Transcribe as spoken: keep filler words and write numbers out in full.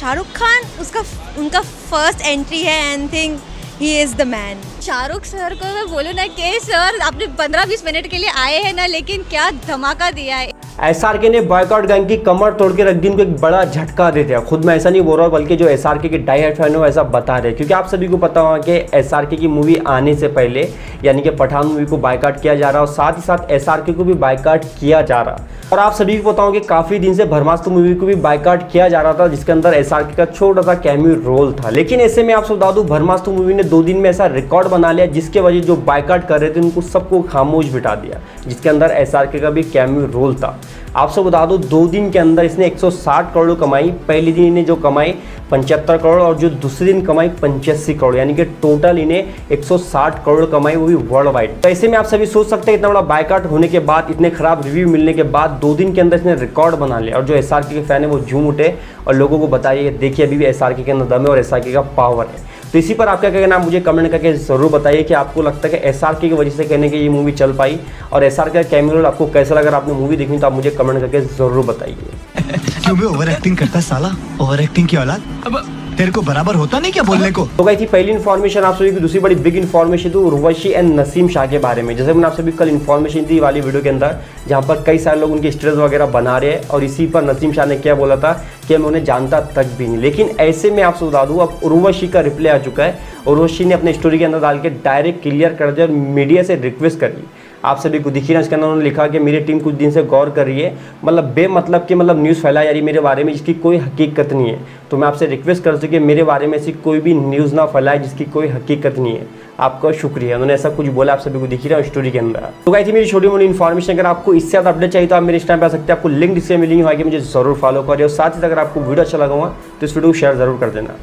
शाहरुख खान उसका उनका first entry है and think he is the man. Shahrukh sir को मैं बोलूँ ना कि सर आपने पंद्रह बीस मिनट के लिए आए हैं ना, लेकिन क्या धमाका दिया है। एसआरके ने बॉयकॉट गैंग की कमर तोड़ के रख दी, उनको एक बड़ा झटका दे दिया। खुद मैं ऐसा नहीं बोल रहा हूँ, बल्कि जो एसआरके के डाइहार्ड फैन हो ऐसा बता रहे, क्योंकि आप सभी को पता होगा कि एसआरके की मूवी आने से पहले यानी कि पठान मूवी को बॉयकॉट किया जा रहा है और साथ ही साथ एसआरके को भी बॉयकॉट किया जा रहा। और आप सभी को पता होगा कि काफ़ी दिन से ब्रह्मास्त्र मूवी को भी बॉयकॉट किया जा रहा था, जिसके अंदर एसआरके का छोटा सा कैमियो रोल था। लेकिन ऐसे में आपको बता दूँ, ब्रह्मास्त्र मूवी ने दो दिन में ऐसा रिकॉर्ड बना लिया जिसके वजह जो बॉयकॉट कर रहे थे उनको सबको खामोश बिठा दिया, जिसके अंदर एसआरके का भी कैमियो रोल था। आप सब बता दो, दो दिन के अंदर इसने एक सौ साठ करोड़ कमाई। पहले दिन इन्हें जो कमाई पचहत्तर करोड़ और जो दूसरे दिन कमाई पचासी करोड़, यानी कि टोटल इन्हें एक सौ साठ करोड़ कमाई, वो भी वर्ल्ड वाइड। तो ऐसे में आप सभी सोच सकते हैं इतना बड़ा बायकाट होने के बाद, इतने खराब रिव्यू मिलने के बाद दो दिन के अंदर इसने रिकॉर्ड बना लिया। और जो एसआरके के फैन है वो झूम उठे और लोगों को बताइए देखिए अभी भी एसआरके के अंदर दम है और एसआरके का पावर है। तो इसी पर आपका क्या कहना है मुझे कमेंट करके जरूर बताइए कि आपको लगता है कि एसआरके की वजह से कहने की ये मूवी चल पाई और एसआरके का कैमियो रोल आपको कैसा लगा। अगर आपने मूवी देखी तो आप मुझे कमेंट करके जरूर बताइए। क्यों भी ओवर एक्टिंग करता साला, ओवर एक्टिंग की औलाद, अब तेरे को बराबर होता नहीं क्या बोलने को। तो गई थी पहली इन्फॉर्मेशन आप सभी की। दूसरी बड़ी बिग इन्फॉर्मेशन थी उर्वशी एंड नसीम शाह के बारे में। जैसे मैंने आप सभी कल इन्फॉर्मेशन दी वाली वीडियो के अंदर, जहाँ पर कई सारे लोग उनके स्टेटस वगैरह बना रहे हैं और इसी पर नसीम शाह ने क्या बोला था कि मैं उन्हें जानता तक भी नहीं। लेकिन ऐसे में आपसे बता दूँ, अब उर्वशी का रिप्ले आ चुका है। उर्वशी ने अपने स्टोरी के अंदर डाल के डायरेक्ट क्लियर कर दिया और मीडिया से रिक्वेस्ट कर ली। आप सभी को दिखी ना, इसके अंदर उन्होंने लिखा कि मेरी टीम कुछ दिन से गौर कर रही है, मतलब बेमतलब कि मतलब न्यूज़ फैलाई जा रही मेरे बारे में जिसकी कोई हकीकत नहीं है। तो मैं आपसे रिक्वेस्ट करती हूँ कि मेरे बारे में ऐसी कोई भी न्यूज़ ना फैलाए जिसकी कोई हकीकत नहीं है। आपका शुक्रिया। उन्होंने ऐसा कुछ बोला, आप सभी को दिखी रहा स्टोरी के अंदर। तो गाइस थी मेरी छोटी मोटी इन्फॉर्मेशन। अगर आपको इससे ज़्यादा अपडेट चाहिए तो आप मेरे इंस्टाग्राम पे आ सकते हैं, आपको लिंक इससे मिली हुआ है कि मुझे जरूर फॉलो करिए। और साथ ही अगर आपको वीडियो अच्छा लगा हुआ तो इस वीडियो को शेयर जरूर कर देना।